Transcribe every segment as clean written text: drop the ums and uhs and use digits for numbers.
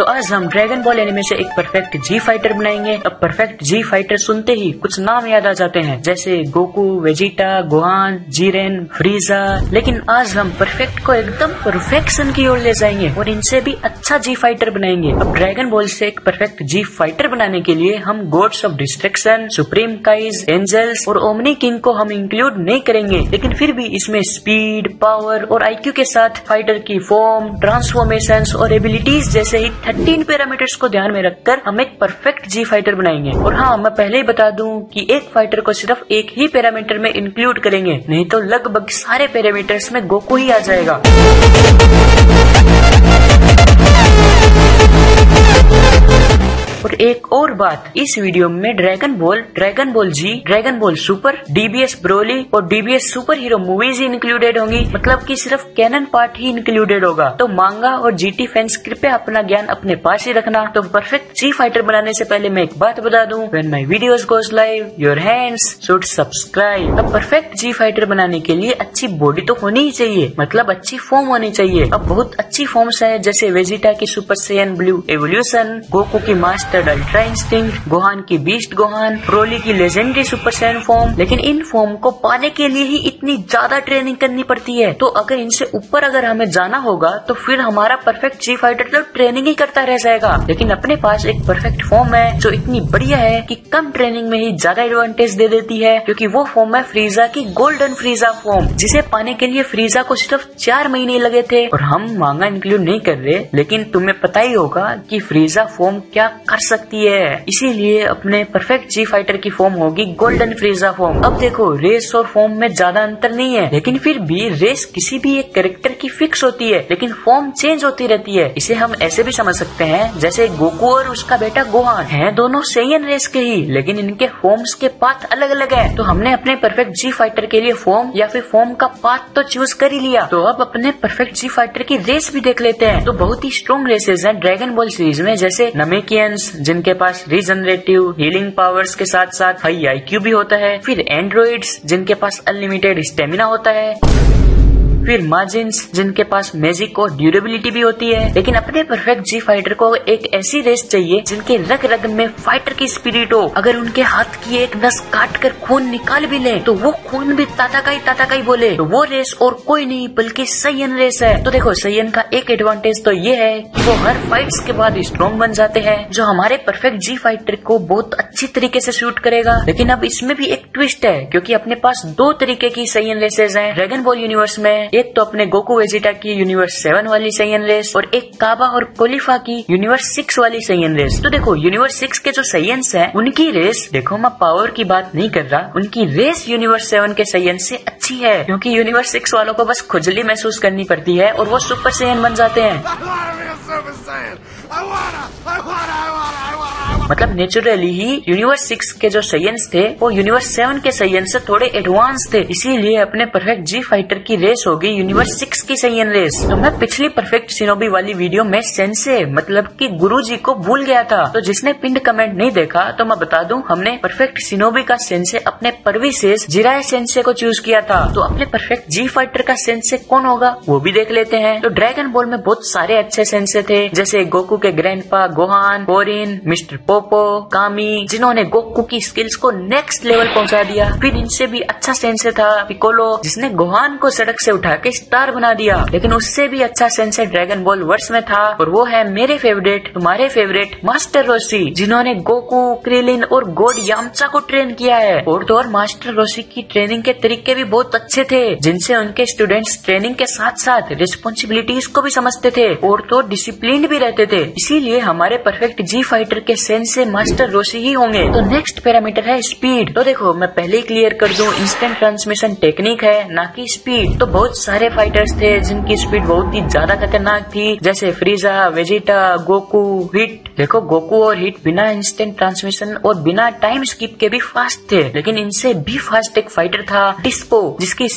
तो आज हम ड्रैगन बॉल एनिमे से एक परफेक्ट जी फाइटर बनाएंगे। अब परफेक्ट जी फाइटर सुनते ही कुछ नाम याद आ जाते हैं जैसे Goku, Vegeta, Gohan, Jiren, Frieza, लेकिन आज हम परफेक्ट को एकदम परफेक्शन की ओर ले जाएंगे और इनसे भी अच्छा जी फाइटर बनाएंगे। अब ड्रैगन बॉल से एक परफेक्ट जी फाइटर बनाने के लिए हम gods of destruction, supreme काइज, angels और ओमनी किंग को हम इंक्लूड नहीं करेंगे, लेकिन फिर भी इसमें स्पीड, पावर और आईक्यू के साथ फाइटर की फॉर्म, ट्रांसफॉर्मेशन और एबिलिटीज जैसे ही 13 पैरामीटर्स को ध्यान में रखकर हम एक परफेक्ट जी फाइटर बनाएंगे। और हाँ, मैं पहले ही बता दूं कि एक फाइटर को सिर्फ एक ही पैरामीटर में इंक्लूड करेंगे, नहीं तो लगभग सारे पैरामीटर्स में गोकू ही आ जाएगा। और एक और बात, इस वीडियो में Dragon Ball, Dragon Ball Z, Dragon Ball super, DBS Broly और DBS super hero movies included होंगी, मतलब कि सिर्फ कैनन पार्ट ही इंक्लूडेड होगा। तो मांगा और जीटी फैंस कृपया अपना ज्ञान अपने पास ही रखना। तो परफेक्ट जी फाइटर बनाने से पहले मैं एक बात बता दूं, when my videos goes live your hands should subscribe. अब परफेक्ट जी फाइटर बनाने के लिए अच्छी बॉडी तो होनी ही चाहिए, मतलब अच्छी फॉर्म होनी चाहिए। अब बहुत अच्छी फॉर्म्स है जैसे वेजिटा की super Saiyan blue evolution, Goku की मास्टर अल्ट्रा इंस्टिंक्ट, गोहान की बीस्ट गोहान, ब्रोली की लेजेंडरी सुपर सैयन फॉर्म। लेकिन इन फॉर्म को पाने के लिए ही इतनी ज्यादा ट्रेनिंग करनी पड़ती है, तो अगर इनसे ऊपर अगर हमें जाना होगा तो फिर हमारा परफेक्ट जी फाइटर तो ट्रेनिंग ही करता रह जाएगा। लेकिन अपने पास एक परफेक्ट फॉर्म है जो इतनी बढ़िया है कि कम ट्रेनिंग में ही ज्यादा एडवांटेज दे देती है, क्योंकि वो फॉर्म है फ्रीजा की गोल्डन फ्रीजा फॉर्म, जिसे पाने के लिए फ्रीजा को सिर्फ 4 महीने लगे थे। और हम मांगा इंक्लूड नहीं कर रहे, लेकिन तुम्हें पता ही होगा कि फ्रीजा फॉर्म क्या सकती है, इसीलिए अपने परफेक्ट जी फाइटर की फॉर्म होगी गोल्डन फ्रीजा फॉर्म। अब देखो, रेस और फॉर्म में ज्यादा अंतर नहीं है, लेकिन फिर भी रेस किसी भी एक कैरेक्टर की फिक्स होती है, लेकिन फॉर्म चेंज होती रहती है। इसे हम ऐसे भी समझ सकते हैं जैसे गोकू और उसका बेटा गोहान है, दोनों सैयन रेस के ही, लेकिन इनके फॉर्म्स के पाथ अलग अलग है। तो हमने अपने परफेक्ट जी फाइटर के लिए फॉर्म या फिर फॉर्म का पाथ तो चूज कर ही लिया, तो अब अपने परफेक्ट जी फाइटर की रेस भी देख लेते हैं। तो बहुत ही स्ट्रॉन्ग रेसेज है ड्रैगन बॉल सीरीज में, जैसे नमेकियंस, जिनके पास रीजनरेटिव हीलिंग पावर्स के साथ साथ हाई आईक्यू भी होता है, फिर एंड्रॉइड्स जिनके पास अनलिमिटेड स्टेमिना होता है, फिर मार्जिन्स जिनके पास मैजिक और ड्यूरेबिलिटी भी होती है। लेकिन अपने परफेक्ट जी फाइटर को एक ऐसी रेस चाहिए जिनके रग रग में फाइटर की स्पिरिट हो। अगर उनके हाथ की एक नस काट कर खून निकाल भी ले तो वो खून भी ताताकाई बोले, तो वो रेस और कोई नहीं बल्कि सैयन रेस है। तो देखो, सैयन का एक एडवांटेज तो ये है कि वो हर फाइट्स के बाद स्ट्रॉन्ग बन जाते हैं, जो हमारे परफेक्ट जी फाइटर को बहुत अच्छी तरीके से शूट करेगा। लेकिन अब इसमें भी एक ट्विस्ट है, क्योंकि अपने पास 2 तरीके की सैयन रेसेज हैं ड्रैगन बॉल यूनिवर्स में। एक तो अपने गोकू वेजिटा की यूनिवर्स 7 वाली सैयन रेस, और एक काबा और कोलिफा की यूनिवर्स 6 वाली सैयन रेस। तो देखो, यूनिवर्स 6 के जो सैयन्स हैं उनकी रेस, देखो मैं पावर की बात नहीं कर रहा, उनकी रेस यूनिवर्स 7 के सैयन से अच्छी है, क्योंकि यूनिवर्स 6 वालों को बस खुजली महसूस करनी पड़ती है और वो सुपर सैयन बन जाते हैं। मतलब नेचुरली ही यूनिवर्स 6 के जो सैयन्स थे वो यूनिवर्स 7 के सैयन्स से थोड़े एडवांस थे, इसीलिए अपने परफेक्ट जी फाइटर की रेस होगी यूनिवर्स 6 की सैयन रेस। तो मैं पिछली परफेक्ट सिनोबी वाली वीडियो में सेंसे मतलब कि गुरुजी को भूल गया था, तो जिसने पिंड कमेंट नहीं देखा तो मैं बता दूं, हमने परफेक्ट सिनोबी का सेंसे अपने परवी सेस जिराय सेंसे को चूज किया था। तो अपने परफेक्ट जी फाइटर का सेंसे कौन होगा वो भी देख लेते हैं। तो ड्रैगन बॉल में बहुत सारे अच्छे सेंसे थे, जैसे गोकू के grandpa Gohan, Korin, mister Popo, Kami, जिन्होंने गोकू की स्किल्स को नेक्स्ट लेवल पहुंचा दिया। फिर इनसे भी अच्छा सेंसे था पिकोलो, जिसने गोहान को सड़क से उठा के स्टार बना दिया। लेकिन उससे भी अच्छा सेंसे ड्रैगन बॉल वर्स में था, और वो है मेरे फेवरेट, तुम्हारे फेवरेट मास्टर रोशी, जिन्होंने गोकू, क्रिलिन और गोड यामचा को ट्रेन किया है। और तो और मास्टर रोशी की ट्रेनिंग के तरीके भी बहुत अच्छे थे, जिनसे उनके स्टूडेंट्स ट्रेनिंग के साथ साथ रिस्पॉन्सिबिलिटीज को भी समझते थे और तो डिसिप्लिन भी रहते थे। इसीलिए हमारे परफेक्ट जी फाइटर के से मास्टर रोशी ही होंगे। तो नेक्स्ट पैरामीटर है स्पीड। तो देखो, मैं पहले क्लियर कर दूं, इंस्टेंट ट्रांसमिशन टेक्निक है, ना कि स्पीड। तो बहुत सारे फाइटर्स थे जिनकी स्पीड बहुत ही ज्यादा खतरनाक थी, जैसे फ्रीजा, वेजिटा, गोकू, हिट, देखो गोकू और हिट बिना इंस्टेंट ट्रांसमिशन और बिना टाइम स्किप के भी फास्ट थे, लेकिन इनसे भी फास्ट एक फाइटर था डिस्पो, जिसकी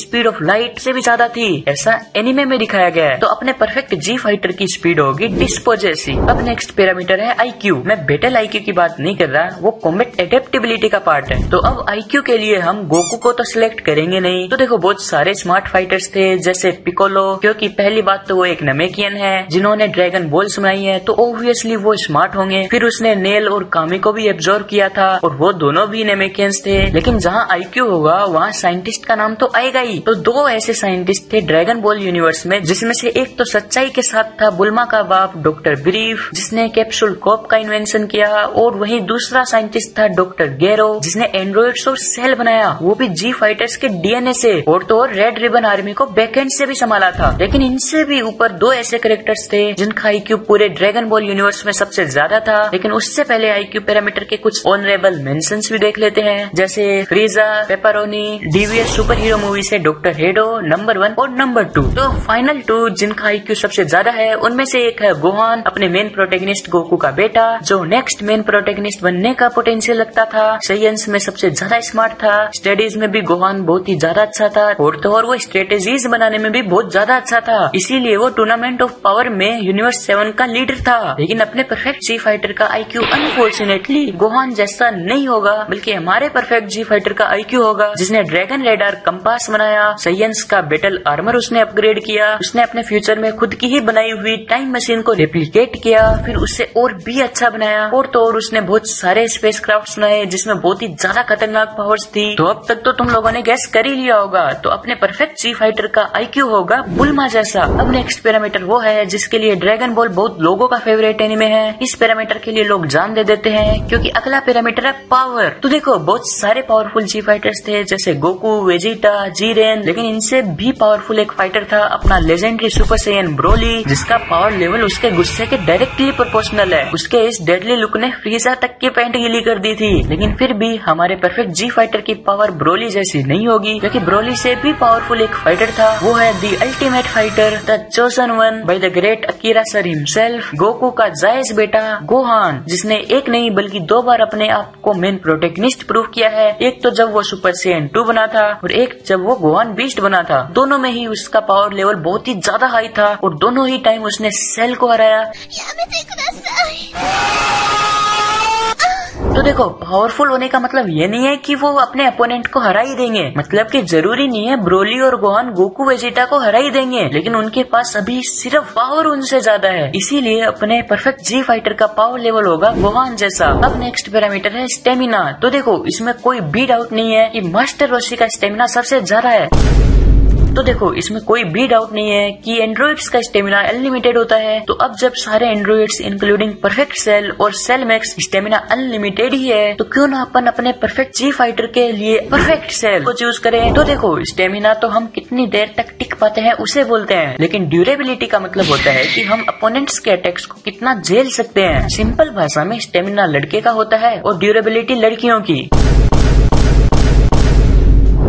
स्पीड ऑफ लाइट से भी ज्यादा थी, ऐसा एनिमे में दिखाया गया है। तो अपने परफेक्ट जी फाइटर की स्पीड होगी डिस्पो जैसी। अब नेक्स्ट पैरामीटर है IQ। मैं बैटल IQ की बात नहीं कर रहा, वो कॉम्बैट एडेप्टेबिलिटी का पार्ट है। तो अब IQ के लिए हम गोकू को तो सिलेक्ट करेंगे नहीं। तो देखो बहुत सारे स्मार्ट फाइटर्स थे जैसे पिकोलो, क्योंकि पहली बात तो वो एक नमेकियन है जिन्होंने ड्रैगन बॉल सुनाई है, तो ऑब्वियसली वो स्मार्ट होंगे। फिर उसने नेल और कामी को भी एब्जॉर्व किया था और वो दोनों भी नमेकियंस थे। लेकिन जहाँ IQ होगा वहाँ साइंटिस्ट का नाम तो आएगा ही। तो दो ऐसे साइंटिस्ट थे ड्रैगन बॉल यूनिवर्स में, जिसमें से एक तो सच्चाई के साथ था बुल्मा का बाप डॉक्टर ब्रीफ, जिसने कैप्सूल कॉप का इन्वेंशन किया, और वहीं दूसरा साइंटिस्ट था डॉक्टर गेरो, जिसने एंड्रॉइड्स और सेल बनाया, वो भी जी फाइटर्स के DNA से, और तो और रेड रिबन आर्मी को बैकएंड से भी संभाला था। लेकिन इनसे भी ऊपर दो ऐसे कैरेक्टर्स थे जिनका IQ पूरे ड्रैगन बॉल यूनिवर्स में सबसे ज्यादा था। लेकिन उससे पहले IQ पैरामीटर के कुछ ऑनरेबल मेंशंस भी देख लेते हैं, जैसे Frieza, Pepperoni, DBS Super hero movie से डॉक्टर हेडो नंबर 1 और नंबर 2। तो फाइनल 2 जिनका IQ सबसे ज्यादा है उनमें से एक है गोहान, अपने मेन प्रोटेगनिस्ट गोकू का बेटा, जो नेक्स्ट मेन प्रोटेगनिस्ट बनने का पोटेंशियल लगता था। साइंस में सबसे ज्यादा स्मार्ट था, स्टडीज में भी गोहान बहुत ही ज्यादा अच्छा था, और तो और वो स्ट्रेटेजीज बनाने में भी बहुत ज्यादा अच्छा था, इसीलिए वो टूर्नामेंट ऑफ पावर में यूनिवर्स 7 का लीडर था। लेकिन अपने परफेक्ट जी फाइटर का IQ अनफॉर्चुनेटली गोहान जैसा नहीं होगा, बल्कि हमारे परफेक्ट जी फाइटर का IQ होगा, जिसने ड्रैगन रेडार कंपास बनाया, साइंस का बैटल आर्मर उसने अपग्रेड किया, उसने अपने फ्यूचर में खुद की ही बनाई हुई टाइम मशीन को रेप्लिकेट किया, फिर उससे और भी अच्छा बनाया, और तो और उसने बहुत सारे स्पेसक्राफ्ट्स बनाए जिसमें बहुत ही ज्यादा खतरनाक पावर्स थी। तो अब तक तो तुम लोगों ने गैस कर ही लिया होगा, तो अपने परफेक्ट जी फाइटर का IQ होगा बुल्मा जैसा। अब नेक्स्ट पैरामीटर वो है जिसके लिए ड्रैगन बॉल बहुत लोगों का फेवरेट एनिमे है, इस पैरामीटर के लिए लोग जान दे देते हैं, क्योंकि अगला पैरामीटर है पावर। तो देखो बहुत सारे पावरफुल जी फाइटर्स थे जैसे गोकू, वेजिटा, जीरेन, लेकिन इनसे भी पावरफुल एक फाइटर था अपना लेजेंडरी सुपर सैयन ब्रोली, जिसका पावर लेवल उसके गुस्से के डायरेक्टली प्रोपोर्शनल है। उसके इस डेडली लुक ने फ्रीजा तक की पैंट गीली कर दी थी। लेकिन फिर भी हमारे परफेक्ट जी फाइटर की पावर ब्रोली जैसी नहीं होगी, क्योंकि ब्रोली से भी पावरफुल एक फाइटर था, वो है the ultimate fighter, the chosen one by the great Akira sir himself, Goku का जायज बेटा गोहान, जिसने एक नहीं बल्कि 2 बार अपने आप को मेन प्रोटेगनिस्ट प्रूव किया है। एक तो जब वो सुपर सैयन 2 बना था और एक जब वो गोहान बीस्ट बना था, दोनों में ही उसका पावर लेवल बहुत ही ज्यादा हाई था, और दोनों ही टाइम उसने सेल को हराया। तो देखो पावरफुल होने का मतलब ये नहीं है कि वो अपने अपोनेंट को हरा ही देंगे, मतलब कि जरूरी नहीं है ब्रोली और गोहान गोकू वेजिटा को हरा ही देंगे, लेकिन उनके पास अभी सिर्फ पावर उनसे ज्यादा है, इसीलिए अपने परफेक्ट जी फाइटर का पावर लेवल होगा गोहान जैसा। अब नेक्स्ट पैरामीटर है स्टेमिना। तो देखो इसमें कोई भी डाउट नहीं है कि मास्टर रोशी का स्टेमिना सबसे ज्यादा है। तो देखो इसमें कोई भी डाउट नहीं है कि एंड्रॉइड्स का स्टेमिना अनलिमिटेड होता है। तो अब जब सारे एंड्रॉइड्स इंक्लूडिंग परफेक्ट सेल और सेल मैक्स स्टेमिना अनलिमिटेड ही है, तो क्यों ना अपन अपने परफेक्ट जी फाइटर के लिए परफेक्ट सेल को चूज करें। तो देखो स्टेमिना तो हम कितनी देर तक टिक पाते हैं उसे बोलते हैं, लेकिन ड्यूरेबिलिटी का मतलब होता है कि हम अपोनेंट्स के अटैक्स को कितना झेल सकते हैं। सिंपल भाषा में स्टेमिना लड़के का होता है और ड्यूरेबिलिटी लड़कियों की।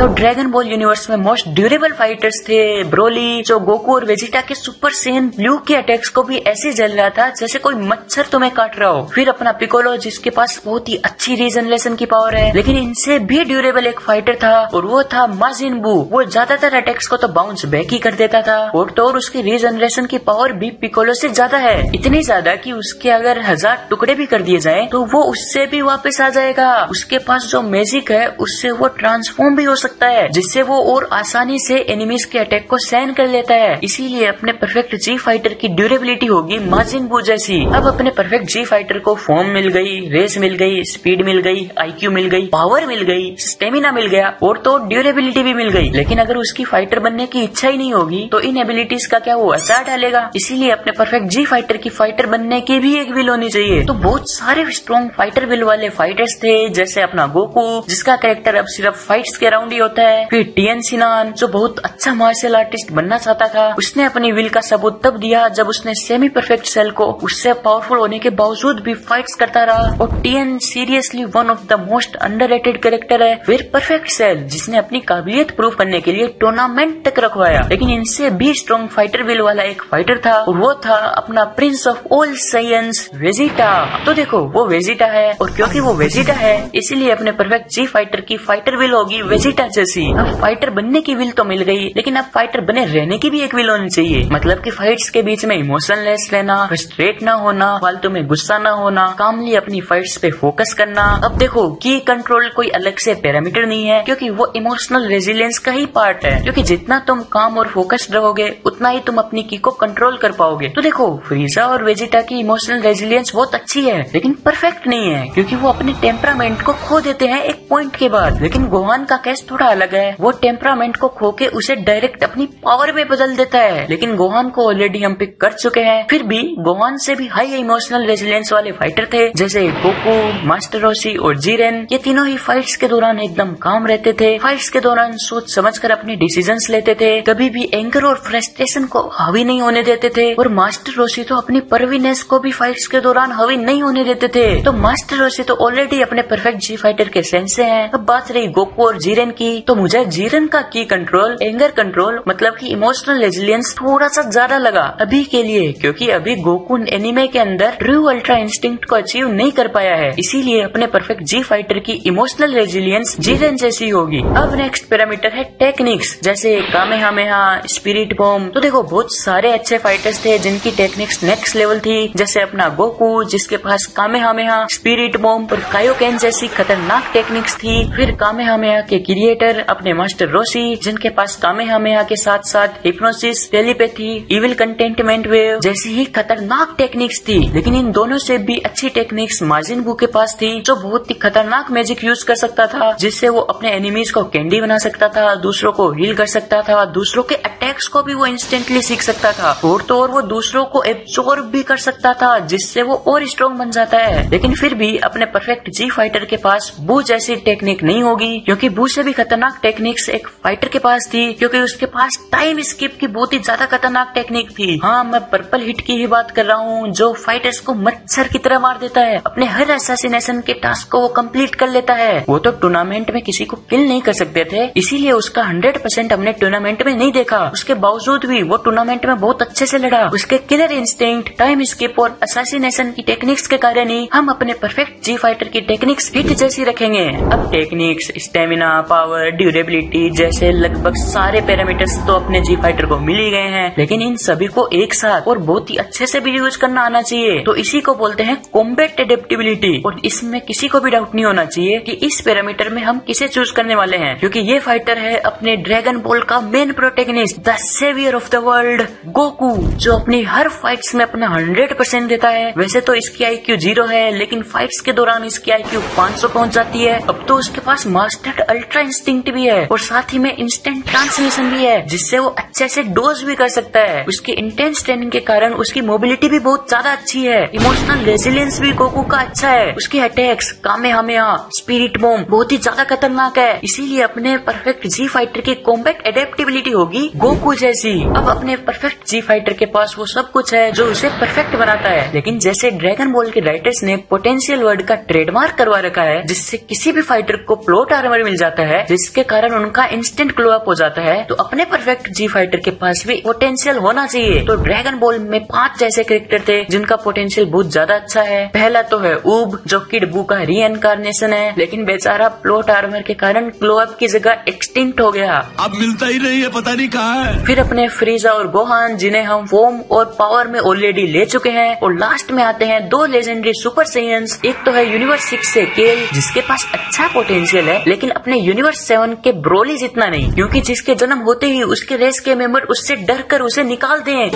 तो ड्रैगन बॉल यूनिवर्स में मोस्ट ड्यूरेबल फाइटर्स थे ब्रोली, जो गोकू और वेजिटा के सुपर सैयन ब्लू के अटैक्स को भी ऐसे झेल रहा था जैसे कोई मच्छर तुम्हें काट रहा हो। फिर अपना पिकोलो, जिसके पास बहुत ही अच्छी रीजनरेशन की पावर है, लेकिन इनसे भी ड्यूरेबल एक फाइटर था और वो था माजिन बू। वो ज्यादातर अटैक्स को तो बाउंस बैक ही कर देता था, और तो और उसकी रीजनरेशन की पावर भी पिकोलो से ज्यादा है, इतनी ज्यादा कि उसके अगर 1000 टुकड़े भी कर दिए जाए तो वो उससे भी वापस आ जाएगा। उसके पास जो मैजिक है उससे वो ट्रांसफॉर्म भी सकता है, जिससे वो और आसानी से एनिमीज के अटैक को सहन कर लेता है, इसीलिए अपने परफेक्ट जी फाइटर की ड्यूरेबिलिटी होगी माजिन बू जैसी। अब अपने परफेक्ट जी फाइटर को फॉर्म मिल गई, रेस मिल गई, स्पीड मिल गई, IQ मिल गई, पावर मिल गई, स्टेमिना मिल गया, और तो ड्यूरेबिलिटी भी मिल गई। लेकिन अगर उसकी फाइटर बनने की इच्छा ही नहीं होगी तो इन एबिलिटीज का क्या वो असर डालेगा, इसीलिए अपने परफेक्ट जी फाइटर की फाइटर बनने की भी एक विल होनी चाहिए। तो बहुत सारे स्ट्रॉन्ग फाइटर विल वाले फाइटर्स थे जैसे अपना गोकू, जिसका कैरेक्टर अब सिर्फ फाइट्स के राउंड होता है। फिर टी एन सिन्हान जो बहुत अच्छा मार्शल आर्टिस्ट बनना चाहता था, उसने अपनी विल का सबूत तब दिया जब उसने सेमी परफेक्ट सेल को उससे पावरफुल होने के बावजूद भी फाइट्स करता रहा। और Tien seriously one of the most underrated character है। फिर परफेक्ट सेल जिसने अपनी काबिलियत प्रूव करने के लिए टूर्नामेंट तक रखवाया, लेकिन इनसे भी स्ट्रॉन्ग फाइटर विल वाला एक फाइटर था और वो था अपना prince of all Saiyans Vegeta. तो देखो वो वेजिटा है और क्योंकि वो वेजिटा है इसीलिए अपने परफेक्ट जी फाइटर की फाइटर विल होगी वेजिटा जैसी। अब फाइटर बनने की विल तो मिल गई, लेकिन अब फाइटर बने रहने की भी एक विल होनी चाहिए, मतलब कि फाइट्स के बीच में इमोशनलेस रहना, फ्रस्ट्रेट ना होना, फालतू में गुस्सा ना होना, कामली अपनी फाइट्स पे फोकस करना। अब देखो की कंट्रोल कोई अलग से पैरामीटर नहीं है क्योंकि वो इमोशनल रेजिलियंस का ही पार्ट है, क्योंकि जितना तुम काम और फोकस्ड रहोगे उतना ही तुम अपनी की को कंट्रोल कर पाओगे। तो देखो फ्रीजा और वेजिटा की इमोशनल रेजिलियंस बहुत अच्छी है लेकिन परफेक्ट नहीं है क्योंकि वो अपने टेम्परामेंट को खो देते हैं एक पॉइंट के बाद। लेकिन गोहान का केस थोड़ा अलग है, वो टेम्परामेंट को खो के उसे डायरेक्ट अपनी पावर में बदल देता है, लेकिन गोहान को ऑलरेडी हम पिक कर चुके हैं। फिर भी गोहान से भी हाई इमोशनल रेजिलियंस वाले फाइटर थे जैसे गोकू, मास्टर रोशी और जीरेन। ये तीनों ही फाइट्स के दौरान एकदम काम रहते थे, फाइट्स के दौरान सोच समझकर अपने डिसीजंस लेते थे, कभी भी एंगर और फ्रस्ट्रेशन को हावी नहीं होने देते थे। और मास्टर रोशी तो अपनी परवीनेस को भी फाइट्स के दौरान हावी नहीं होने देते थे। तो मास्टर रोशी तो ऑलरेडी अपने परफेक्ट जी फाइटर के सेंसे हैं। अब बात रही गोकू और जीरेन की, तो मुझे जीरेन का की कंट्रोल, एंगर कंट्रोल मतलब कि इमोशनल रेजिलियंस थोड़ा सा ज्यादा लगा अभी के लिए, क्योंकि अभी गोकू एनिमे के अंदर ट्रू अल्ट्रा इंस्टिंक्ट को अचीव नहीं कर पाया है, इसीलिए अपने परफेक्ट जी फाइटर की इमोशनल रेजिलियंस जीरेन जैसी होगी। अब नेक्स्ट पैरामीटर है टेक्निक्स जैसे कामेहामेहा, स्पिरिट बॉम्ब। तो देखो बहुत सारे अच्छे फाइटर्स थे जिनकी टेक्निक्स नेक्स्ट लेवल थी, जैसे अपना गोकू जिसके पास कामेहामेहा, स्पिरिट बॉम्ब और कायोकेन जैसी खतरनाक टेक्निक्स थी। फिर कामेहामेहा के क्रिएटर अपने मास्टर रोशी जिनके पास कामेहामेहा के साथ साथ hypnosis, telepathy, evil containment wave जैसी ही खतरनाक टेक्निक्स थी। लेकिन इन दोनों से भी अच्छी टेक्निक्स माजिन बू के पास थी जो बहुत ही खतरनाक मैजिक यूज कर सकता था, जिससे वो अपने एनिमीज को कैंडी बना सकता था, दूसरों को हील कर सकता था, दूसरों के अटैक्स को भी वो इंस्टेंटली सीख सकता था और तो और वो दूसरों को एब्जॉर्ब भी कर सकता था जिससे वो और स्ट्रॉन्ग बन जाता है। लेकिन फिर भी अपने परफेक्ट जी फाइटर के पास बू जैसी टेक्निक नहीं होगी, क्योंकि बू से भी खतरनाक टेक्निक्स एक फाइटर के पास थी, क्योंकि उसके पास टाइम स्किप की बहुत ही ज्यादा खतरनाक टेक्निक थी। हाँ, मैं पर्पल हिट की ही बात कर रहा हूँ जो फाइटर्स को मच्छर की तरह मार देता है, अपने हर असैसिनेशन के टास्क को वो कम्प्लीट कर लेता है। वो तो टूर्नामेंट में किसी को किल नहीं कर सकते थे, इसीलिए उसका 100% हमने टूर्नामेंट में नहीं देखा। उसके बावजूद भी वो टूर्नामेंट में बहुत अच्छे से लड़ा। उसके किलर इंस्टिंक्ट, टाइम स्किप और असैसिनेशन की टेक्निक्स के कारण ही हम अपने परफेक्ट जी फाइटर की टेक्निक्स हिट जैसी रखेंगे। अब टेक्निक्स, स्टेमिना, पावर, ड्यूरेबिलिटी जैसे लगभग सारे पैरामीटर्स तो अपने जी फाइटर को मिल ही गए हैं, लेकिन इन सभी को एक साथ और बहुत ही अच्छे से भी यूज करना आना चाहिए। तो इसी को बोलते हैं कॉम्बैट एडेप्टेबिलिटी। और इसमें किसी को भी डाउट नहीं होना चाहिए कि इस पैरामीटर में हम किसे चूज करने वाले हैं, क्योंकि ये फाइटर है अपने ड्रैगन बॉल का main protagonist, the saviour of the world Goku, जो अपनी हर फाइट्स में अपना 100% देता है। वैसे तो इसकी IQ 0 है, लेकिन फाइट्स के दौरान इसकी IQ 500 पहुंच जाती है। अब तो उसके पास मास्टर्ड अल्ट्रा इंस्टिंक्ट भी है और साथ ही में इंस्टेंट ट्रांसमिशन भी है, जिससे वो अच्छे से डोज भी कर सकता है। उसकी इंटेंस ट्रेनिंग के कारण उसकी मोबिलिटी भी बहुत ज्यादा अच्छी है। इमोशनल रेजिलियंस भी गोकू का अच्छा है। उसके अटैक्स कामेहामेहा, स्पिरिट बॉम्ब बहुत ही ज्यादा खतरनाक है, इसीलिए अपने परफेक्ट जी फाइटर की कॉम्बैट एडेप्टेबिलिटी होगी गोकू जैसी। अब अपने परफेक्ट जी फाइटर के पास वो सब कुछ है जो उसे परफेक्ट बनाता है, लेकिन जैसे ड्रैगन बॉल के राइटर्स ने पोटेंशियल वर्ड का ट्रेडमार्क करवा रखा है, जिससे किसी भी फाइटर को प्लॉट आर्मर मिल जाता है, जिसके कारण उनका इंस्टेंट ग्लो अप हो जाता है, तो अपने परफेक्ट जी फाइटर के पास भी पोटेंशियल होना चाहिए। तो ड्रैगन बॉल में 5 ऐसे कैरेक्टर थे जिनका पोटेंशियल बहुत ज्यादा अच्छा है। पहला तो है ऊब, जो किड बू का रीएनकारनेशन है, लेकिन बेचारा प्लॉट आर्मर के कारण ग्लो अप की जगह एक्सटिंक्ट हो गया, अब मिलता ही नहीं है, पता नहीं कहाँ है। फिर अपने फ्रीजा और गोहान जिन्हें हम फॉर्म और पावर में ऑलरेडी ले चुके हैं। और लास्ट में आते हैं 2 लेजेंडरी सुपर साइयंस, एक तो है यूनिवर्स 6 से के, जिसके पास अच्छा पोटेंशियल है लेकिन अपने यूनिवर्स 7 के ब्रोली जितना नहीं, क्योंकि जिसके जन्म होते ही उसके रेस के मेंबर उससे डर कर उसे निकाल दें,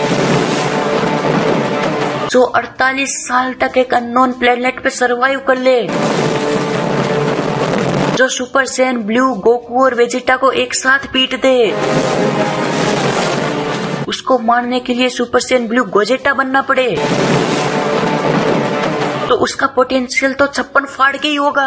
जो 48 साल तक एक अननोन प्लेनेट पे सरवाइव कर ले, जो सुपर सैयन ब्लू, गोकू और वेजिटा को एक साथ पीट दे, उसको मारने के लिए सुपर सैयन ब्लू गोजेटा बनना पड़े, तो उसका पोटेंशियल तो 56 फाड़ के ही होगा।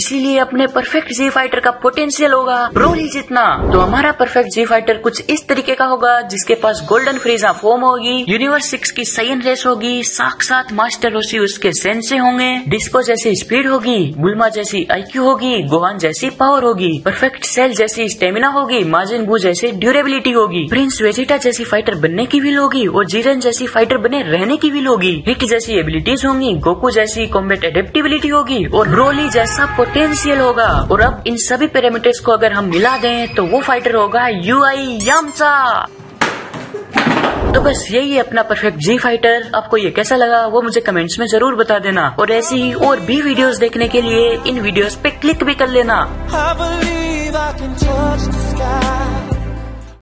इसीलिए अपने परफेक्ट जी फाइटर का पोटेंशियल होगा ब्रोली जितना। तो हमारा परफेक्ट जी फाइटर कुछ इस तरीके का होगा जिसके पास गोल्डन फ्रीजा फॉर्म होगी, यूनिवर्स 6 की सायन रेस होगी, साक्षात मास्टर रोशी उसके सेंसे होंगे, डिस्को जैसी स्पीड होगी, बुल्मा जैसी आईक्यू होगी, गोहान जैसी पावर होगी, परफेक्ट सेल जैसी स्टेमिना होगी, माजिन बू जैसी ड्यूरेबिलिटी होगी, प्रिंस वेजिटा जैसी फाइटर बनने की विल होगी और जीरन जैसी फाइटर बने रहने की विल होगी, हिट जैसी एबिलिटीज होंगी, गोकू जैसी कॉम्बेट एडेप्टिबिलिटी होगी और ब्रोली जैसा पोटेंशियल होगा। और अब इन सभी पैरामीटर्स को अगर हम मिला दें तो वो फाइटर होगा यूआई यामचा। तो बस यही है अपना परफेक्ट जी फाइटर। आपको ये कैसा लगा वो मुझे कमेंट्स में जरूर बता देना और ऐसी ही और भी वीडियोस देखने के लिए इन वीडियोस पे क्लिक भी कर लेना।